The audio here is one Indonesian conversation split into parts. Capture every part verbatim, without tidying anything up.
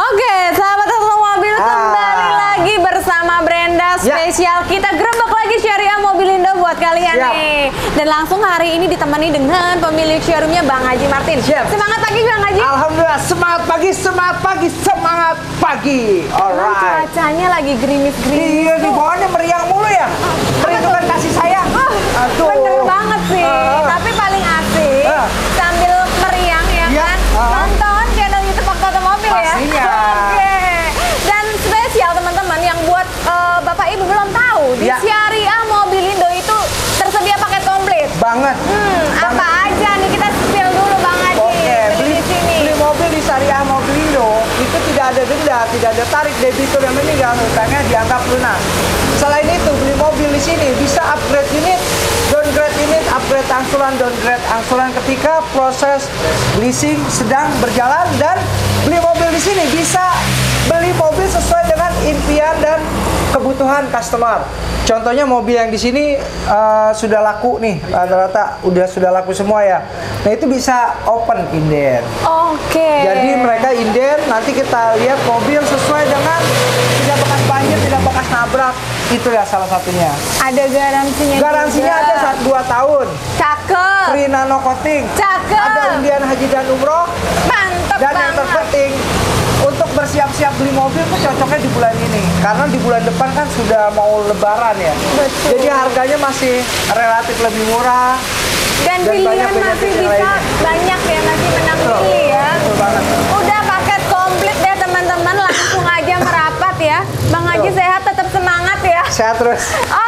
Oke, sahabat Auto Mobil, kembali ah. lagi bersama Brenda spesial ya. Kita gerebek lagi Syariah Mobilindo buat kalian Siap. nih. Dan langsung hari ini ditemani dengan pemilik showroomnya Bang Haji Martin. Siap. Semangat pagi Bang Haji. Alhamdulillah, semangat pagi, semangat pagi, semangat pagi. Alright. Cuacanya lagi gerimis-gerimis. Iya, di bawahnya meriang mulu ya. Merindukan kasih sayang. Oh, bener banget sih. Uh. Tapi paling asik uh. sambil meriang ya yeah. kan. Uh. Nonton channel YouTube Auto Mobil ya. Oke. Dan spesial teman-teman yang buat uh, Bapak Ibu belum tahu yeah. di Syariah Mobilindo itu tersedia paket komplit. Banget. Hmm, banget. Apa aja nih kita spill dulu Bang Haji. Okay. Beli, beli di sini. Beli mobil di Syariah Mobilindo itu tidak ada denda, tidak ada tarik debitur yang meninggal, hutangnya dianggap lunas. Selain itu beli mobil di sini bisa upgrade unit, downgrade unit, upgrade angsuran, downgrade angsuran ketika proses leasing sedang berjalan, dan beli mobil di sini bisa beli mobil sesuai dengan impian dan kebutuhan customer. Contohnya mobil yang di sini uh, sudah laku nih, rata-rata udah sudah laku semua ya. Nah itu bisa open inden. Oke. Okay. Jadi mereka inden, nanti kita lihat mobil sesuai dengan tidak bekas banjir, tidak bekas nabrak. Itu ya salah satunya. Ada garansinya. Garansinya juga. Ada saat dua tahun. Cakep. Free nano coating. Cakep. Ada undian haji dan umroh. Mantap banget. Dan yang terpenting, untuk bersiap-siap beli mobil tuh cocoknya di bulan ini, karena di bulan depan kan sudah mau lebaran ya. Betul. Jadi harganya masih relatif lebih murah. Dan, dan pilihan masih bisa lain. banyak ya, masih menang pilih ya. Betul banget. Udah paket komplit deh teman-teman, langsung aja merapat ya. Bang Haji Betul. sehat, tetap semangat ya. Sehat terus.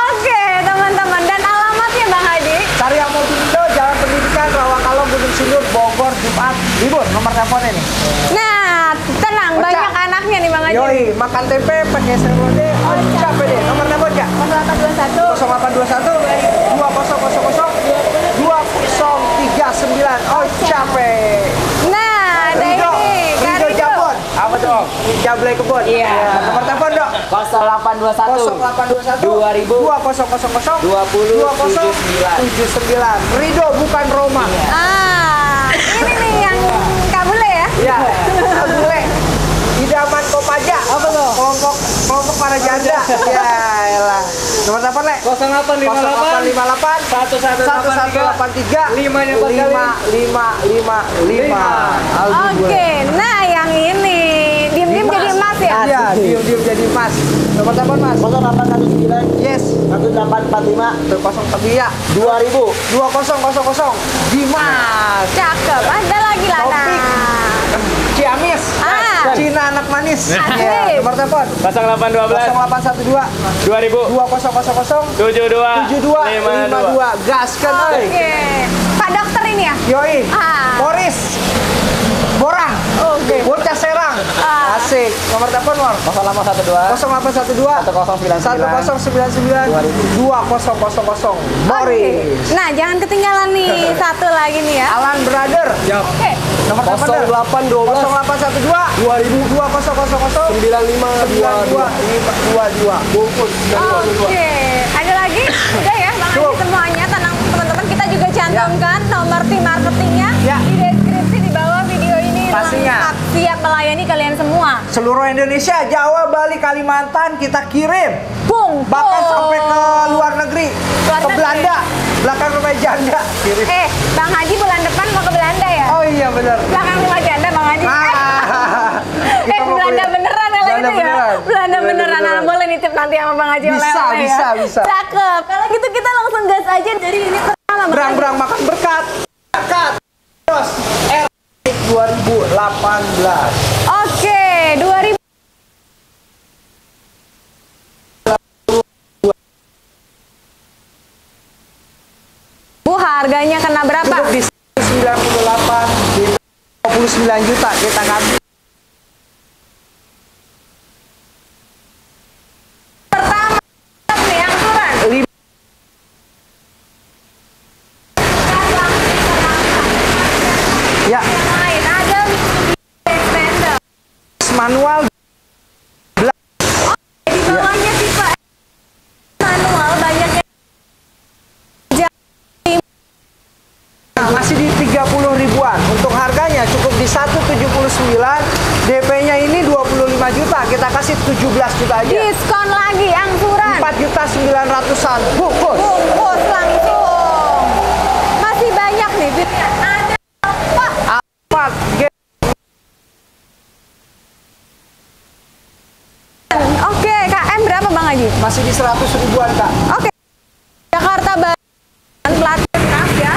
Oke teman-teman, dan alamatnya Bang Haji? Syariah Mobilindo, Jalan Pendidikan, Rawakalong, Gunung Sindur, Bogor, Jumat libur. Nomor teleponnya nih. Nah. Tenang, Oca. banyak anaknya nih Bang Haji. Yoi, makan tempe pakai serundeng. deh. Oh, capek deh. Nomor telepon ya? nol delapan dua satu, dua nol nol nol, dua nol nol tiga sembilan. Oh, capek. Nah, ada ini. Rido Jabon. Apa dong? Jablay Kebon. Iya. Yeah. Yeah. Nomor telepon dong? nol delapan dua satu, dua nol nol nol, dua nol nol nol, dua nol nol nol, tujuh sembilan. Rido bukan Roma. Yeah. Ah, ini nih yang Kabule ya? Iya. Kabule. Idaman Kopaja, apa lo? Kelompok kelompok para janda. Ya elah. Nomor telepon Le? nol delapan lima delapan, satu satu delapan tiga, lima lima lima lima lima lima. Oke, nah yang ini diem-diem jadi emas ya? Iya, diem-diem jadi emas. Nomor telepon Mas? nol delapan satu sembilan. Yes. satu delapan empat lima, nol nol nol nol, dua nol nol nol. Dimas. Cakep. Ada lagi lah. Topik. Ciamis. Cina anak manis. Ya, nomor telepon nol delapan satu dua, dua nol nol nol, tujuh dua lima dua. Gaskan. Oke. Pak dokter ini ya? Yoi. Ah. Boris. Borang. Oke. Okay. Bocah Serang. Ah. Asik. Nomor telepon War? nol delapan satu dua, nol delapan satu dua, nol nol sembilan sembilan, dua nol nol nol, dua nol nol nol. Boris. Okay. Nah, jangan ketinggalan nih satu lagi nih ya. Alan Brother. Yep. Oke. Okay. Nomor nol delapan satu dua, nol delapan satu dua, dua nol nol nol, sembilan lima dua dua. Oke, ada lagi? Udah ya Bang Haji semuanya, tenang teman-teman, kita juga cantumkan ya. nomor tim marketingnya ya. di deskripsi di bawah video ini. Pastinya. Lengkap, siap melayani kalian semua. Seluruh Indonesia, Jawa, Bali, Kalimantan kita kirim. Bung. Bahkan oh. sampai ke luar negeri, luar ke negeri. Belanda. Belakang rumah janda. Kirim. Eh, Bang Haji bulan depan mau ke Belanda ya? Oh iya benar. Belakang rumah janda Bang Haji. Ah, eh Belanda beneran ya Belanda gitu beneran. ya? Belanda beneran. beneran. Nah, boleh nitip nanti sama Bang Haji oleh-oleh ya? Bisa, bisa, bisa. Cakep. Kalau gitu kita langsung gas aja dari ini pertama. Berang-berang makan berkat. Berkat. Terus R dua ribu delapan belas. Oke, dua ribu. Harganya kena berapa? Di sembilan puluh delapan juta, kita kasih. Pertama, yang kurang. Ya. Yang lain ada Xpander. Manual. tiga puluh ribuan. Untuk harganya cukup di seratus tujuh puluh sembilan, D P-nya ini dua puluh lima juta, kita kasih tujuh belas juta aja. Diskon lagi, angsuran. empat juta sembilan ratusan. Bungkus. Bungkus langsung. Masih banyak nih, Bibnya. Ada apa? Alphard G. Oke, K M berapa Bang Haji? Masih di seratus ribuan, Kak. Oke. Jakarta Barat. Pelatih Kak ya.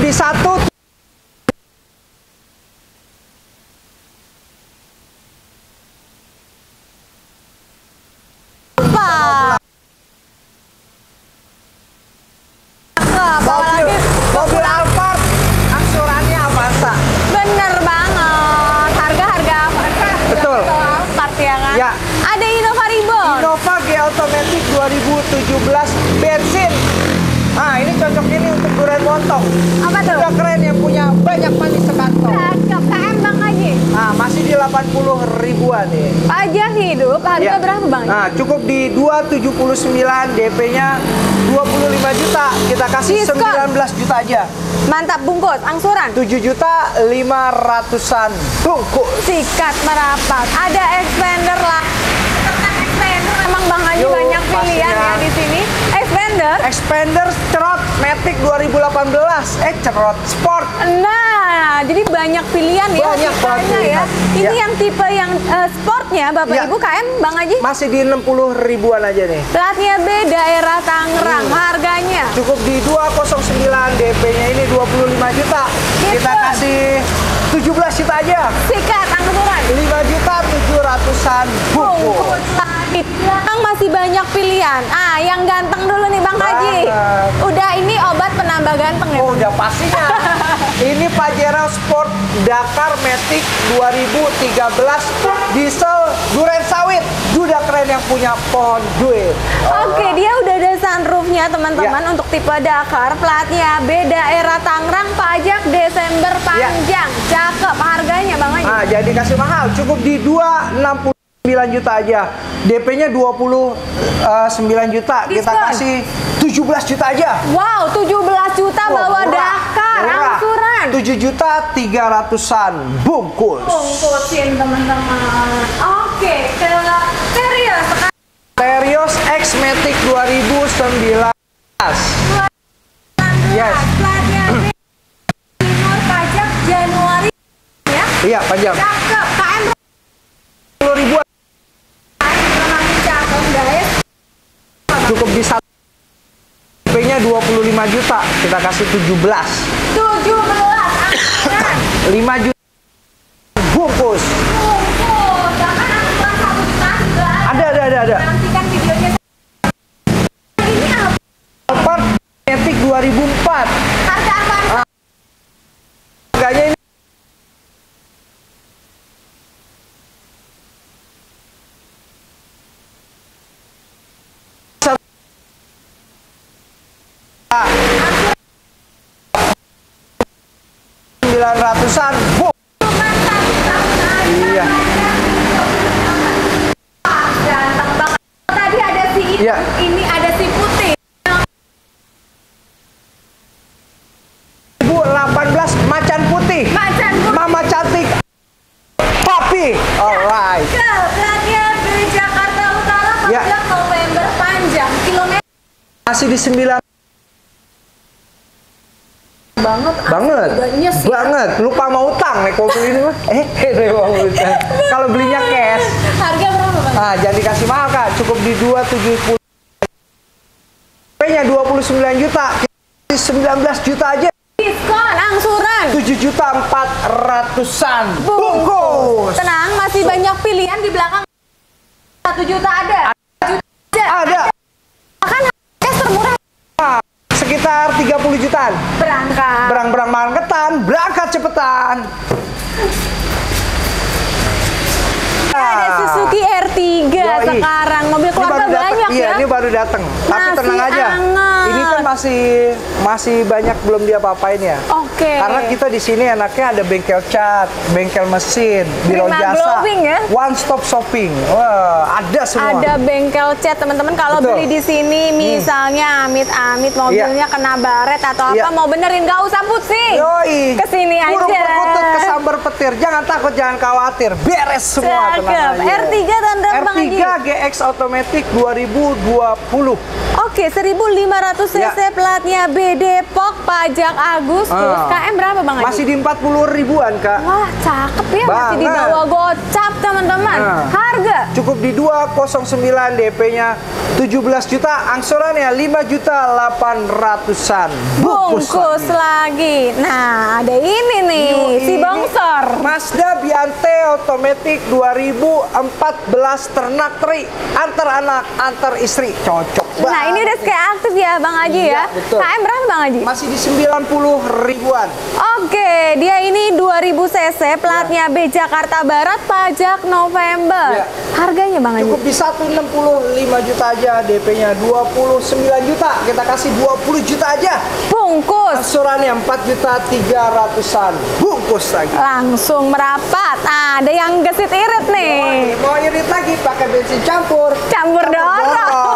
Di satu dua ribu tujuh belas bensin. Nah, ini cocok ini untuk durian montong. Apa tuh? Udah keren yang punya banyak manis sekantong. Cocok K M Bang Haji. Nah, masih di delapan puluh ribuan nih. Pajak hidup harga ya. Berapa Bang? Nah, cukup di dua tujuh sembilan, D P-nya dua puluh lima juta. Kita kasih sembilan belas juta aja. Mantap bungkus, angsuran. tujuh juta lima ratusan. Bungkus. Sikat merapat. Ada Xpander lah. Emang Bang Haji Yo, banyak pilihan ya di sini. Xpander, Xpander, Cerot, Matic dua ribu delapan belas, eh Cerot Sport. Nah, jadi banyak pilihan ya. Banyak banget ya. Ini ya. Yang tipe yang uh, sportnya, Bapak ya. Ibu K M Bang Haji masih di enam puluh ribuan aja nih. Platnya B daerah Tangerang, hmm. harganya cukup di dua nol sembilan, D P-nya ini dua puluh lima juta. Gitu. Kita kasih tujuh belas juta aja. Sikat angsuran. lima juta tujuh ratusan buku. Bang masih banyak pilihan. Ah, yang ganteng dulu nih Bang Haji. Udah ini obat penambah ganteng ya. Oh, udah pastinya. Ini Pajero Sport Dakar Matic dua ribu tiga belas diesel duren sawit. Udah keren yang punya pohon duit. Oke, okay, dia udah ada sunroofnya teman-teman ya. Untuk tipe Dakar, platnya B daerah Tangerang, pajak Desember panjang. Ya. Cakep harganya Bang Haji. Ah, jadi kasih mahal. Cukup di dua enam puluh sembilan juta aja. D P-nya dua puluh sembilan juta. Diskon. Kita kasih tujuh belas juta aja. Wow, tujuh belas juta oh, bawa murah, Dakar murah. Angsuran. tujuh juta tiga ratusan bungkus. Bungkusin teman-teman. Oke, ke Terios. Terios X Matic dua ribu sembilan belas. Yes. Platnya Timur pajak Januari ya. Iya, pajak. Cakep, K M sepuluh ribuan. Cukup di satu P-nya dua puluh lima juta, kita kasih tujuh belas tujuh belas lima juta bungkus. Ada ada ada ada. Nantikan videonya. Ini apa? Matic dua ribu empat. Harga apa? Harganya ini sembilan ratusan. Wow. Iya. Ganteng banget. Tadi ada si itu, yeah. Ini ada si putih. dua ribu delapan belas macan putih. Macan putih. Mama cantik. Papi. Alright. Beratnya dari Jakarta Utara empat belas yeah. November panjang. Kilometer masih di sembilan banget banget sih, banget lupa mau utang naik mobil ini mah eh lupa mau utang kalau belinya cash. Harga berapa Bang? Ah, jadi kasih mahal Kak, cukup di dua tujuh puluh. P-nya dua puluh sembilan juta, sembilan belas juta aja. Diskon angsuran tujuh juta empat ratusan bungkus. Tenang, masih banyak pilihan di belakang. Satu juta ada. Ada, ada. Bahkan harga termurah sekitar tiga puluh jutaan. Berangkat. Berang-berang marketan, berangkat cepetan. Nah, ada Suzuki R tiga Yoi. Sekarang, mobil keluarga banyak dateng. Ya. Iya, ini baru datang. Tapi tenang aja. Anget. Ini kan masih masih banyak belum dia apa-apain ya. Oke. Okay. Karena kita di sini enaknya ada bengkel cat, bengkel mesin, biro jasa, ya? One stop shopping. Wah, ada semua. Ada bengkel cat, teman-teman. Kalau beli di sini, misalnya amit-amit mobilnya yeah. kena baret atau yeah. apa, mau benerin nggak usah pusing. Yoi. Kesini aja. Burung perkutut, kesambar petir. Jangan takut, jangan khawatir. Beres semua. Tenang aja. R tiga tante Bang Haji. R tiga G X Automatic dua ribu dua puluh. Oke, seribu lima ratus cc ya. Platnya B Depok, pajak Agustus. Uh, K M berapa Bang Haji? Masih di empat puluh ribuan, Kak. Wah, cakep ya, Bang, masih di bawah gocap, teman-teman. Uh, Harga cukup di dua koma nol sembilan, D P-nya tujuh belas juta, angsurannya lima juta delapan ratusan. Bungkus lagi. Nah, ada ini nih, Yuh, si bongsor. Mazda Biante Automatic dua ribu empat belas ternak teri, antar anak, antar istri. Cocok banget. Nah, ini udah kayak aktif ya Bang Haji ya. Betul. K M berapa Bang Haji? Masih di sembilan puluh ribuan. Oke, dia ini dua ribu cc, platnya ya. B Jakarta Barat, pajak November. Ya. Harganya Bang Haji? Cukup di seratus enam puluh lima juta aja, D P-nya dua puluh sembilan juta. Kita kasih dua puluh juta aja. Bungkus. Angsurannya empat juta tiga ratusan. Bungkus lagi. Langsung merapat. Nah, ada yang gesit irit nih. Mau, mau irit lagi pakai bensin campur. Campur, campur dorong.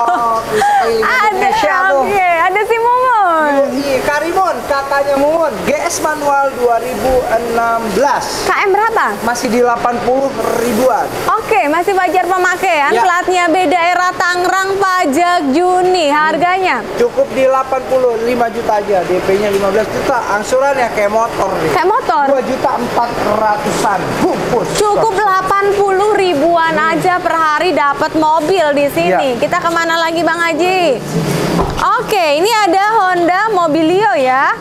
Ada, oke, ada si Mumun. Karimun, kakaknya Mumun. G S manual dua ribu enam belas. K M berapa? Masih di delapan puluh ribuan. Oke, masih wajar pemakaian. Ya. Platnya B daerah Tangerang, pajak Juni. Harganya? Cukup di delapan puluh lima juta aja. D P-nya lima belas juta. Angsurannya kayak motor nih. Kayak motor? dua juta empat ratusan. Bungkus. Cukup delapan puluh ribuan hmm. aja per hari dapat mobil di sini. Ya. Kita kemana lagi Bang Haji? Oke, ini ada Honda Mobilio ya.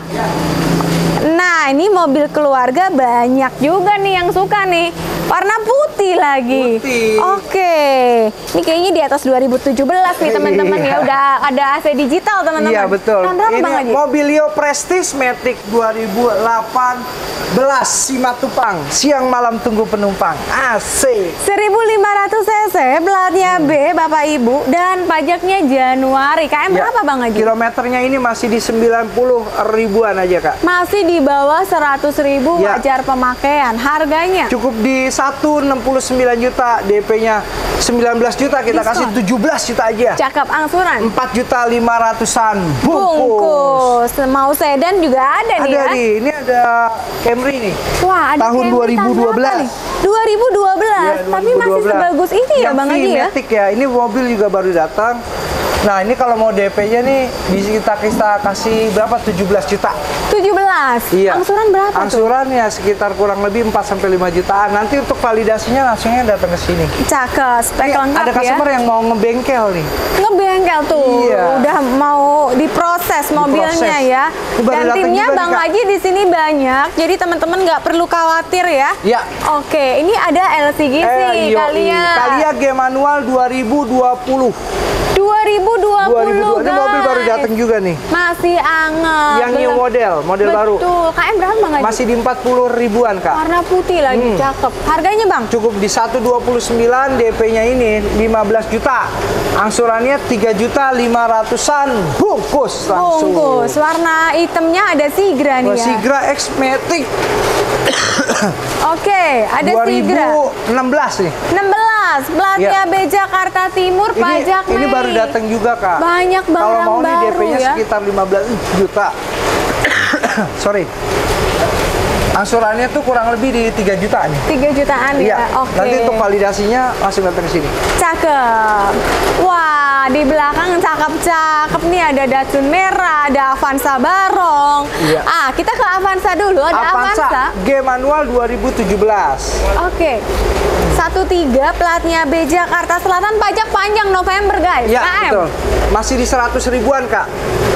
Nah, ini mobil keluarga banyak juga nih yang suka nih. Warna putih lagi. Putih. Oke. Ini kayaknya di atas dua ribu tujuh belas nih teman-teman ya. Udah ada A C digital teman-teman. Iya betul. Nah, ini Bang Haji? Mobilio Prestige Matic dua ribu delapan belas. Sima Tupang. Siang malam tunggu penumpang. Asik. seribu lima ratus cc. Platnya B Bapak Ibu. Dan pajaknya Januari. K M ya. Berapa Bang Haji? Kilometernya ini masih di sembilan puluh ribuan aja Kak. Masih di bawah seratus ribu ya. Wajar pemakaian. Harganya? Cukup di seratus enam puluh sembilan juta, D P-nya sembilan belas juta, kita diskon. Kasih tujuh belas juta aja. Cakep, angsuran empat juta lima ratusan. Bungkus. Bungkus. Mau sedan juga ada, ada nih. Ada nih. Ini ada Camry nih. Wah, ada tahun Camry dua ribu dua belas. dua ribu dua belas. Ya, dua ribu dua belas. Tapi masih sebagus ini ya, ya Bang Haji ya. Ya. Ini mobil juga baru datang. Nah, ini kalau mau D P-nya nih bisa kita, kita kasih berapa? tujuh belas juta. tujuh belas. Iya. Angsuran berapa? Angsurannya sekitar kurang lebih empat sampai lima jutaan. Nanti untuk validasinya langsungnya datang ke sini. Cakep, spek ini lengkap ada ya. Ada customer yang mau ngebengkel nih. Ngebengkel tuh. Iya. Udah mau diproses mobilnya diproses. Ya. Dan timnya Bang Haji di sini banyak. Jadi teman-teman nggak perlu khawatir ya. Iya. Oke, ini ada L C G C eh, Kalia. Kalia G manual dua ribu dua puluh. dua ribu dua puluh, dua ribu dua puluh. Ini mobil baru datang juga nih. Masih anget. Yang new model, model Betul. Baru. Betul. K M berapa Bang Haji? Masih di empat puluh ribuan, Kak. Warna putih lagi, hmm. cakep. Harganya, Bang? Cukup di seratus dua puluh sembilan, D P-nya ini lima belas juta. Angsurannya tiga juta lima ratusan. Bungkus langsung. Bungkus. Warna hitamnya ada Sigra nih ya. Sigra X-Matic. Oke, okay, ada Sigra. dua ribu enam belas nih. enam belas, platnya ya. B Jakarta Timur, ini, pajak Mei. Ini baru datang juga, Kak. Banyak banget. Kalau mau nih D P-nya ya? Sekitar lima belas juta. Sorry. Angsurannya tuh kurang lebih di tiga jutaan. tiga jutaan ya. Iya. Oke. Okay. Nanti untuk validasinya langsung datang ke sini. Cakep. Wah, di belakang cakep-cakep nih ada Datsun merah, ada Avanza barong. Iya. Ah, kita ke Avanza dulu. Ada Avanza, Avanza. G manual dua ribu tujuh belas. Oke. Okay. satu tiga, platnya B Jakarta Selatan, pajak panjang November guys. Iya, betul. Masih di seratus ribuan, Kak.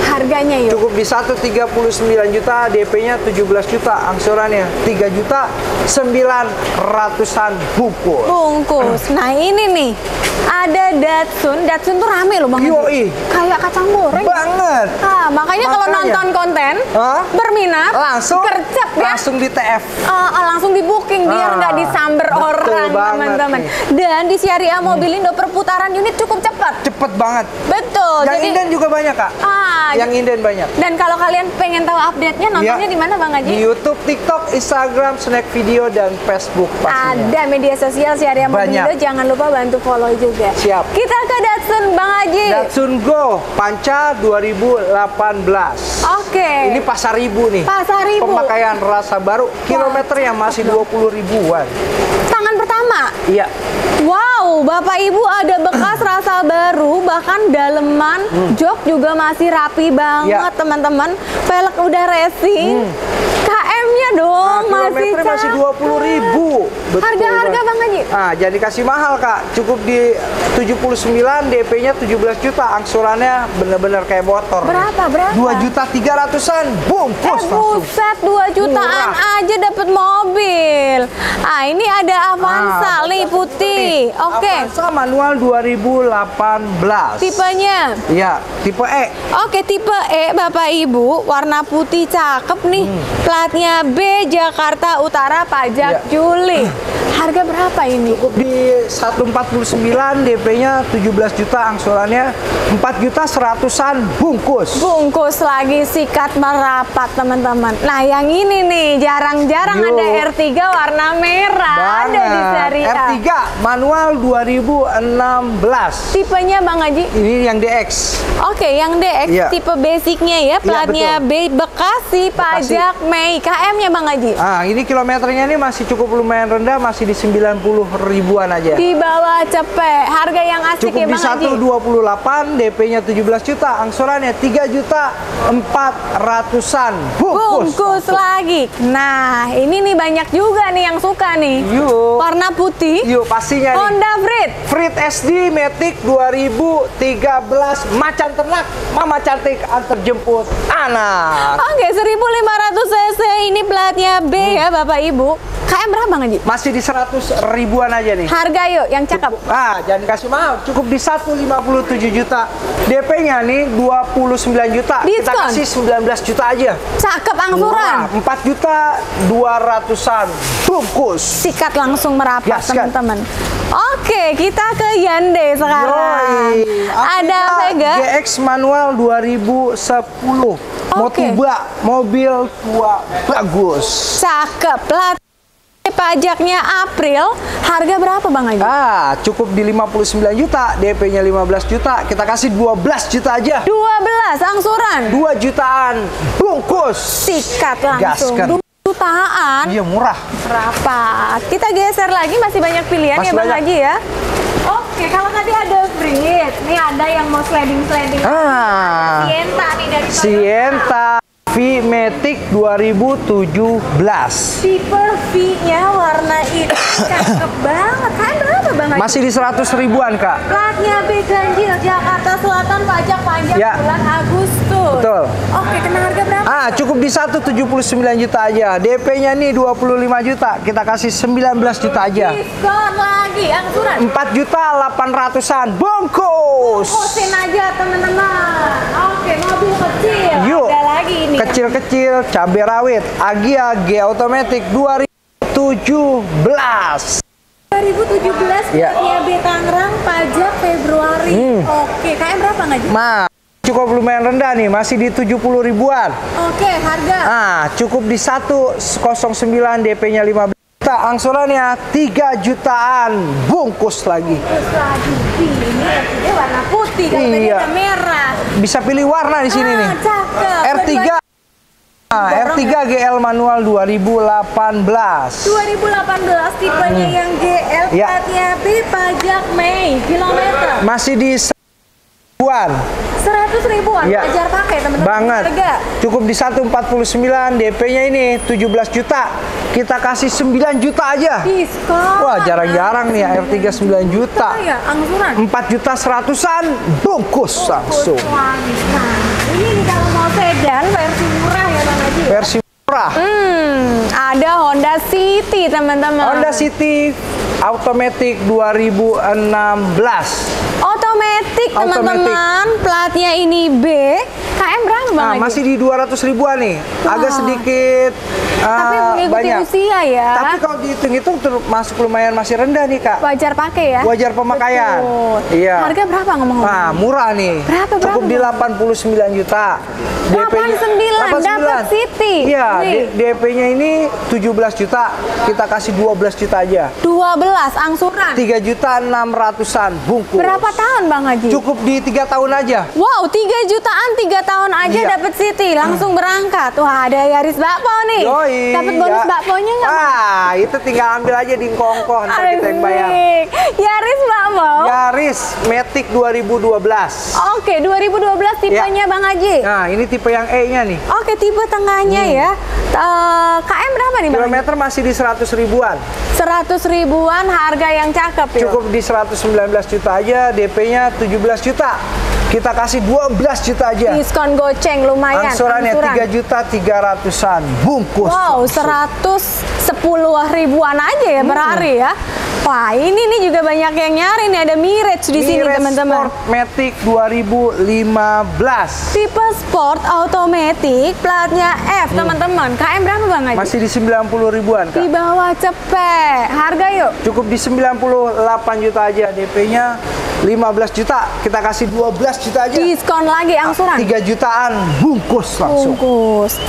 Harganya ya. Cukup di seratus tiga puluh sembilan juta, D P-nya tujuh belas juta, angsurannya tiga juta sembilan ratusan. Bungkus. Bungkus. Nah, ini nih. Ada Datsun. Datsun tuh rame loh Bang. Yoi. Kayak kacang goreng. Banget. Ah, makanya, makanya kalau nonton konten huh? berminat langsung kercep ya. Langsung di T F. Uh, langsung di booking biar nggak ah, disamber orang, teman-teman. Dan di Syariah Mobilindo perputaran unit cukup cepat. Cepet banget. Betul. Yang jadi, inden juga banyak, Kak. Ah, Nah, yang inden banyak. Dan kalau kalian pengen tahu update-nya, nontonnya ya. Di mana Bang Haji? Di YouTube, TikTok, Instagram, Snack Video, dan Facebook pastinya. Ada media sosial Syariah Mobilindo, jangan lupa bantu follow juga. Siap. Kita ke Datsun Bang Haji. Datsun Go Panca dua ribu delapan belas. Oke. Okay. Ini pasar ribu nih. Pasar ribu. Pemakaian rasa baru, kilometernya masih dua puluh ribuan. Tangan pertama? Iya. Wow, Bapak Ibu ada bekas rasa baru, bahkan daleman, hmm. jok juga masih rapi banget teman-teman. Ya. Velg udah racing, hmm. K M-nya dong nah, masih cantik. Masih dua puluh ribu. Harga-harga Bang Haji? Nah, jadi kasih mahal Kak, cukup di tujuh puluh sembilan, D P-nya tujuh belas juta, angsurannya bener-bener kayak motor. Berapa, berapa? dua juta tiga ratusan, boom, pos. Eh, buset, dua jutaan murah. Aja dapat mobil. Ah, ini ada Avanza, ah, nih putih. Oke. Okay. Avanza manual dua ribu delapan belas. Tipenya? Iya, tipe E. Oke, okay, tipe E Bapak Ibu, warna putih cakep nih. Hmm. Platnya B Jakarta Utara, pajak ya. Juli. Harga berapa ini? Cukup di seratus empat puluh sembilan, D P-nya tujuh belas juta, angsurannya empat juta seratusan, bungkus. Bungkus lagi, sikat merapat teman-teman. Nah, yang ini nih jarang-jarang ada R tiga warna merah. Banget. Ada di Syariah. R tiga manual dua ribu enam belas. Tipenya Bang Haji? Ini yang D X. Oke, yang D X ya. Tipe basicnya ya, platnya ya, B Bekasi, Bekasi, pajak Mei. K M-nya Bang Haji? Ah, ini kilometernya ini masih cukup lumayan rendah, masih di sembilan puluh ribuan aja. Di bawah cepet. Harga yang asik cukup ya Bang Haji. Cukup di seratus dua puluh delapan, D P-nya tujuh belas juta, angsurannya tiga juta empat ratusan. Bungkus. Bungkus lagi. Nah, ini nih banyak juga nih yang suka nih. Yuk. Warna putih. Yuk, pastinya nih. Honda Freed. Freed S D Matic dua ribu tiga belas, macan ternak, mama cantik antar jemput anak. Oke, okay, seribu lima ratus cc, ini platnya B hmm. ya Bapak Ibu. K M berapa Bang Haji? Masih di seratus ribuan aja nih. Harga yuk yang cakep. Cukup, ah, jangan kasih mahal. Cukup di seratus lima puluh tujuh juta. D P-nya nih dua puluh sembilan juta. Diskon. Kita kasih sembilan belas juta aja. Cakep angsuran. empat juta dua ratusan. Bungkus. Sikat langsung merapat teman-teman. Oke, kita ke Hyundai sekarang. Yoi. Ada Vega G X manual dua ribu sepuluh. Okay. Mau tiba mobil tua bagus. Cakep lah. Pajaknya April, harga berapa Bang Haji? Ah, cukup di lima puluh sembilan juta, D P-nya lima belas juta, kita kasih dua belas juta aja. dua belas, angsuran? dua jutaan, bungkus. Sikat langsung. Gaskan. dua jutaan? Iya, murah. Rapat. Kita geser lagi, masih banyak pilihan masih ya Bang banyak. Haji ya? Oke, kalau tadi ada Freed, ini ada yang mau sliding-sliding. Ah, Sienta nih dari Sienta. V-Matic dua ribu tujuh belas. Tipe V-nya warna itu cakep banget. Kan berapa Bang Haji? Masih di seratus ribuan Kak. Platnya B ganjil Jakarta Selatan, pajak panjang ya. Bulan Agustus. Betul. Oke, kena harga berapa? Ah, cukup di seratus tujuh puluh sembilan juta aja. D P-nya nih dua puluh lima juta, kita kasih sembilan belas juta aja. Diskon lagi, angsuran empat juta delapan ratusan. Bungkus. Bungkusin aja teman-teman. Oke, mobil kecil. Yuk. Ada lagi ini. Kecil-kecil, cabai rawit, Agia G Automatic dua ribu tujuh belas. dua ribu tujuh belas ya. Kia B Tangerang, pajak Februari. Hmm. Oke, K M berapa Haji? Ma, cukup lumayan rendah nih, masih di tujuh puluh ribuan. Oke, harga? Ah, cukup di seratus sembilan, D P-nya lima belas juta, angsurannya tiga jutaan, bungkus lagi. Bungkus lagi. Ini dia warna putih, kalau tadi ada merah. Bisa pilih warna di sini ah, nih. Cakep. R tiga. Nah, R tiga G L manual dua ribu delapan belas. dua ribu delapan belas tipenya hmm. yang G L, platnya B, pajak Mei, kilometer. Masih di seratus ribuan. seratus ribuan ya. Ajar pakai teman-teman. Banget. Harga. Cukup di seratus empat puluh sembilan, D P-nya ini tujuh belas juta. Kita kasih sembilan juta aja. Diskon. Wah, jarang-jarang nih ya, R tiga sembilan juta. Ya, angsuran. empat juta seratusan, bungkus langsung. Ini nih kalau mau sedan versi murah ya Bang Haji. Versi murah. Hmm, ada Honda City teman-teman. Honda City Automatic dua ribu enam belas. Automatic teman-teman, platnya ini B. K M berapa Bang Haji? Nah, masih di dua ratus ribuan nih. Agak sedikit Tapi uh, mengikuti banyak. usia ya. Tapi kalau dihitung-hitung masuk lumayan masih rendah nih Kak. Wajar pakai ya. Wajar pemakaian. Betul. Iya. Harga berapa ngomong-ngomong? Nah, murah nih. Berapa? Cukup berapa? Di delapan puluh sembilan juta. delapan puluh sembilan, dapat City. Iya, D P-nya ini tujuh belas juta. Kita kasih dua belas juta aja. dua belas angsuran. tiga juta enam ratusan bungkus. Berapa tahun Bang Haji? Cukup di tiga tahun aja. Wow, tiga jutaan tiga tahun aja iya. Dapat City, langsung berangkat. Wah, ada Yaris bakpo nih. Dapat bonus ya. Bakponya nggak? Ah, itu tinggal ambil aja di kongkong nanti kita yang bayar. Yaris bakpo. Yaris Matic dua ribu dua belas. Oke, dua ribu dua belas tipenya ya. Bang Haji. Nah, ini tipe yang E-nya nih. Oke, tipe tengahnya hmm. ya. Uh, K M berapa nih Bang? Kilometer masih di seratus ribuan. seratus ribuan, harga yang cakep ya. Cukup di seratus sembilan belas juta aja, D P-nya tujuh belas juta. Kita kasih dua belas juta aja. Diskon goceng lumayan. Angsurannya tiga juta tiga ratusan bungkus. Wow, seratus sepuluh ribuan aja ya hmm. per hari ya. Wah, ini nih juga banyak yang nyari nih, ada Mirage di sini teman-teman. Sport Matic dua ribu lima belas. Tipe sport automatic, platnya F hmm. teman-teman. K M berapa Bang Haji? Masih di sembilan puluh ribuan Kak. Di bawah cepet. Harga yuk. Cukup di sembilan puluh delapan juta aja, D P-nya lima belas juta, kita kasih dua belas juta aja. Diskon lagi angsuran. tiga jutaan bungkus langsung. Bungkus.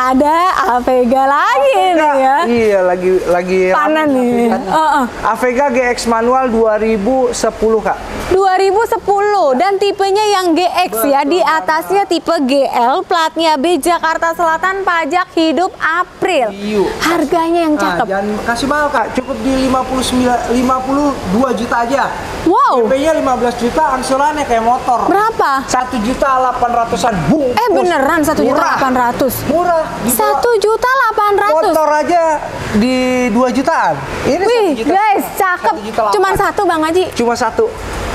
Ada Avega lagi Avega. Nih ya. Iya, lagi lagi panen nih. Uh-uh. Avega G X manual dua ribu sepuluh Kak. dua ribu sepuluh dan tipenya yang G X. Betul, ya, di atasnya tipe G L, platnya B Jakarta Selatan, pajak hidup April. Iyo. Harganya yang cakep. Nah, jangan kasih mahal Kak, cukup di lima puluh dua juta aja. Wow. D P-nya lima belas juta, angsurannya kayak motor. Berapa? satu juta delapan ratusan bungkus. Eh beneran satu juta delapan ratus. Murah. satu juta delapan ratus. Motor aja di dua jutaan. Ini wih, satu juta. Guys, cakep. satu juta delapan ratus. Cuman satu Bang Haji. Cuma satu.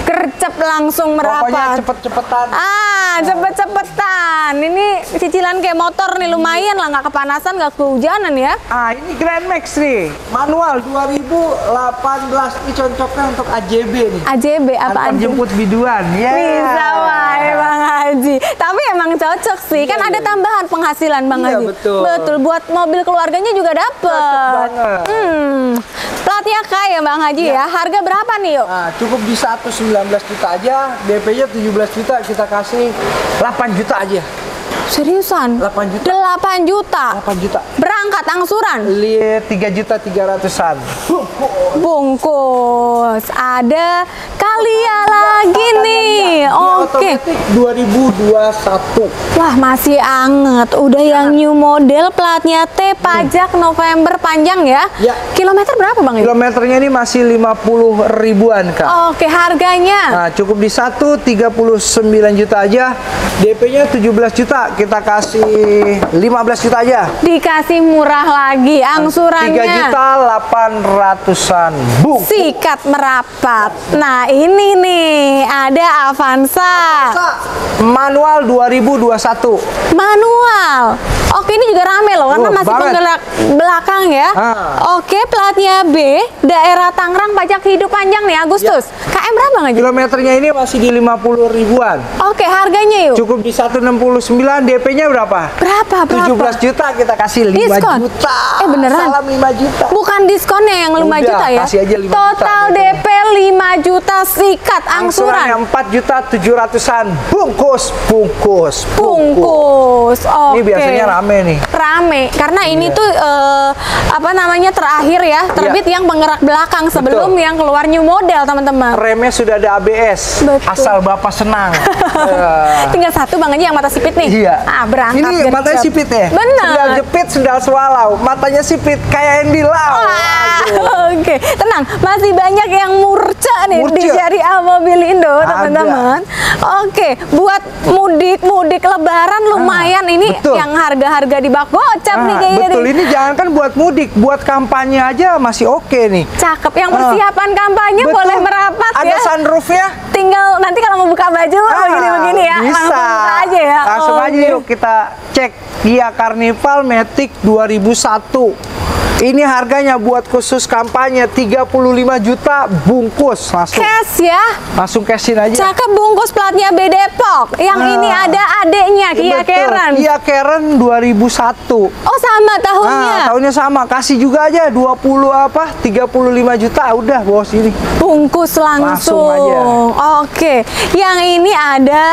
Kercep langsung merapat. Pokoknya cepet-cepetan. Ah, cepet-cepetan. Ini cicilan kayak motor nih, lumayan lah, nggak kepanasan, nggak kehujanan ya. Ah, ini Grand Max nih, manual dua ribu delapan belas. Ini cocoknya untuk A J B nih. A J B apa? Antar jemput biduan. Ya. Yeah. Bisa wah, Bang Haji. Tapi emang cocok sih, kan yeah, ada tambahan penghasilan Bang yeah, Haji. Betul. Betul. Buat mobil keluarganya juga dapet. Hmm. Platnya kayak Bang Haji yeah. ya. Harga berapa nih yuk? Nah, cukup di seratus sembilan belas juta aja, D P-nya tujuh belas juta, kita kasih delapan juta aja. Seriusan? delapan juta. delapan juta. delapan juta. Berangkat angsuran? tiga juta tiga ratusan. Bungkus. Bungkus. Ada Kalia lagi nih. Oke. dua ribu dua puluh satu. Wah, masih anget. Udah ya. Yang new model, platnya T, pajak hmm. November, panjang ya. Ya. Kilometer berapa Bang? Kilometernya ini masih lima puluh ribuan Kak. Oke, harganya? Nah, cukup di satu tiga puluh sembilan juta aja. D P-nya tujuh belas juta. Kita kasih lima belas juta aja. Dikasih murah lagi angsurannya. tiga juta delapan ratusan. Bung. Sikat merapat. Nah, ini nih ada Avanza. Avanza manual dua ribu dua puluh satu. Manual. Oke, ini juga rame loh karena oh, masih penggerak belakang ya. Ah. Oke, platnya B, daerah Tangerang, pajak hidup panjang nih Agustus. Ya. K M berapa aja? Kilometernya ini masih di lima puluh ribuan. Oke, harganya yuk. Cukup di seratus enam puluh sembilan, D P-nya berapa? Berapa? Berapa? tujuh belas juta, kita kasih lima diskon. juta. Eh beneran? Salam lima juta. Bukan diskonnya yang lima udah, juta ya. Kasih aja lima juta. Total D P lima juta sikat angsuran. empat juta tujuh ratusan bungkus, bungkus, bungkus. Oke. Ini biasanya rame nih. Rame karena yeah. ini tuh uh, apa namanya terakhir ya, terbit yeah. yang penggerak belakang sebelum betul. Yang keluar new model teman-teman. Remnya sudah ada A B S. Betul. Asal Bapak senang. uh. Tinggal satu Bang Haji yang mata sipit nih. Iya. Ah, berangkat. Ini gercep. Matanya sipit ya? Benar. Sendal jepit, sendal swallow. Matanya sipit kayak Andy Lau. Oke, okay. Tenang. Masih banyak yang murca nih murca. Di Syariah Mobilindo, teman-teman. Oke, okay. Buat mudik-mudik lebaran lumayan ah, ini betul. Yang harga-harga di bak gocap ah, nih kayaknya. Betul, nih. Ini jangan kan buat mudik, buat kampanye aja masih oke okay nih. Cakep, yang persiapan ah, kampanye betul. Boleh merapat ada ya. Ada sunroofnya. Tinggal nanti kalau mau buka baju begini-begini ah, ya. Bisa. Langsung aja ya. Langsung oh, aja yuk okay. Kita cek Kia Carnival Matic dua ribu satu. Ini harganya buat khusus kampanye tiga puluh lima juta bungkus langsung. Cash ya? Langsung cashin aja. Cakep bungkus, platnya B Depok. Yang nah, ini ada adeknya Kia Karen. Kia Karen dua ribu satu. Oh, sama tahunnya. Nah, tahunnya sama. Kasih juga aja dua puluh apa tiga puluh lima juta udah bawa sini. Bungkus langsung. Langsung aja. Oke. Yang ini ada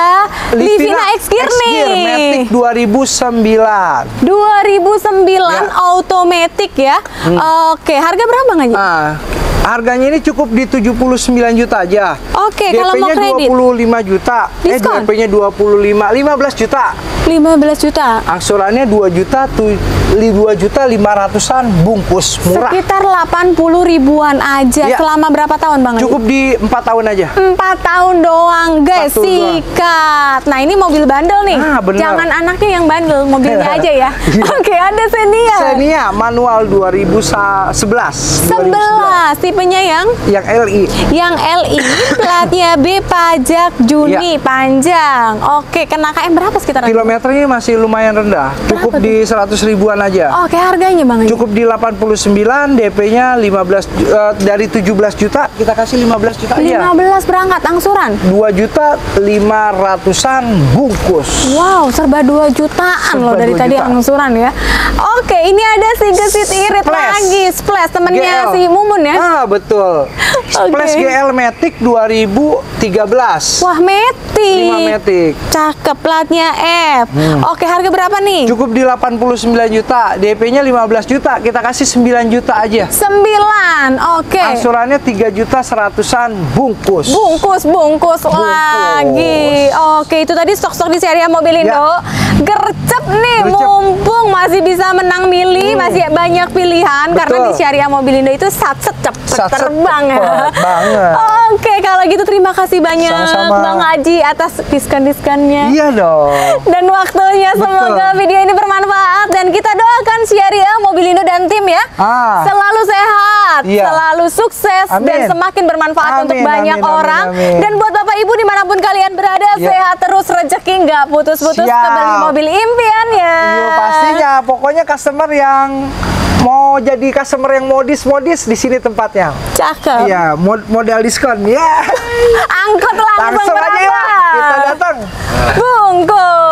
Livina X Gear nih. Matic dua ribu sembilan. dua ribu sembilan ya. Automatic ya. Hmm. Oke, harga berapa Bang Haji? Ah, harganya ini cukup di tujuh puluh sembilan juta aja. Oke, kalau mau kredit dua puluh lima juta. Diskon? Eh, D P-nya dua puluh lima, lima belas juta. lima belas juta. Angsurannya dua juta, dua juta lima ratusan bungkus, murah. Sekitar delapan puluh ribuan aja. Ya. Selama berapa tahun Bang Haji? Cukup di empat tahun aja. empat tahun doang, guys. Sikat. Doang. Nah, ini mobil bandel nih. Ah, jangan anaknya yang bandel, mobilnya aja ya. Oke, ada Xenia. Xenia manual dua ribu sebelas. Tipenya yang yang L I. Yang L I, platnya B, pajak Juni, ya. Panjang. Oke, kena K M berapa sekitaran? Kilometernya masih lumayan rendah. Cukup berapa di seratus ribuan aja. Oke, harganya Bang? Cukup di delapan puluh sembilan, D P-nya lima belas uh, dari tujuh belas juta kita kasih lima belas juta aja. lima belas berangkat angsuran. dua juta lima ratusan bungkus. Wow, serba dua jutaan serba loh dari tadi juta. Angsuran ya. Oke, ini ada si gesit irit lagi, Splash temennya G L. Si Mumun ya. Ah, betul. Splash okay. G L Matic dua ribu tiga belas. Wah, Matic. lima Matic. Cakep, platnya F. Hmm. Oke, harga berapa nih? Cukup di delapan puluh sembilan juta. D P-nya lima belas juta. Kita kasih sembilan juta aja. sembilan. Oke. Okay. Angsurannya tiga juta seratusan bungkus. Bungkus, bungkus, bungkus lagi. Oke, itu tadi stok-stok di Syariah Mobilindo. Ya. Gercep nih, Gercep. Mumpung masih bisa menang milih, hmm. masih banyak pilihan. Betul. Karena di Syariah Mobilindo itu satset cepet sat terbang ya. Banget. Oke, kalau gitu terima kasih banyak sama-sama Bang Haji atas diskon-diskonnya. Iya dong. Dan waktunya. Betul. Semoga video ini bermanfaat dan kita doakan Syariah Mobilindo dan tim ya. Ah. Selalu sehat, iya. Selalu sukses, amin. Dan semakin bermanfaat amin, untuk banyak amin, orang. Amin, amin. Dan buat Bapak Ibu dimanapun kalian berada, iya. Sehat terus, rezeki nggak putus-putus, kembali mobil impian ya. Iya, pastinya. Pokoknya customer yang mau jadi customer yang modis-modis di sini tempatnya. Cakep. Iya, mod modal diskon. Ya. Yeah. Angkot langsung, langsung aja ya. Kita datang. Bungkus.